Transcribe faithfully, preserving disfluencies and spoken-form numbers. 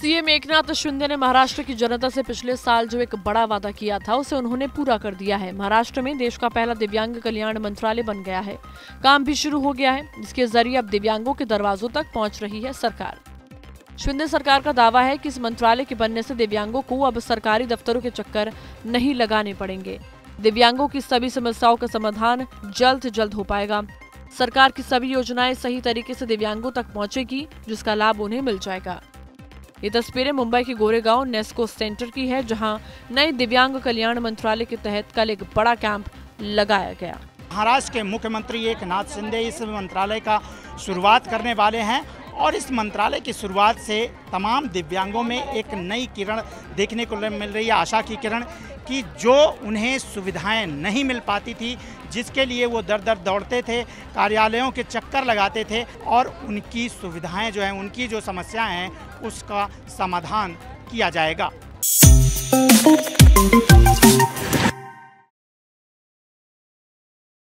CM Eknath Shinde ने महाराष्ट्र की जनता से पिछले साल जो एक बड़ा वादा किया था उसे उन्होंने पूरा कर दिया है। महाराष्ट्र में देश का पहला दिव्यांग कल्याण मंत्रालय बन गया है, काम भी शुरू हो गया है, जिसके जरिए अब दिव्यांगों के दरवाजों तक पहुंच रही है सरकार। शिंदे सरकार का दावा है कि इस मंत्रालय के बनने से दिव्यांगों को अब सरकारी दफ्तरों के चक्कर नहीं लगाने पड़ेंगे। दिव्यांगों की सभी समस्याओं का समाधान जल्द से जल्द हो पाएगा। सरकार की सभी योजनाएं सही तरीके से दिव्यांगों तक पहुंचेगी, जिसका लाभ उन्हें मिल जाएगा। ये तस्वीरें मुंबई के गोरेगांव नेस्को सेंटर की है, जहां नए दिव्यांग कल्याण मंत्रालय के तहत कल एक बड़ा कैंप लगाया गया। महाराष्ट्र के मुख्यमंत्री एकनाथ शिंदे इस मंत्रालय का शुरुआत करने वाले हैं और इस मंत्रालय की शुरुआत से तमाम दिव्यांगों में एक नई किरण देखने को मिल रही है, आशा की किरण कि जो उन्हें सुविधाएं नहीं मिल पाती थी, जिसके लिए वो दर दर दौड़ते थे, कार्यालयों के चक्कर लगाते थे, और उनकी सुविधाएं जो हैं, उनकी जो समस्याएं हैं, उसका समाधान किया जाएगा।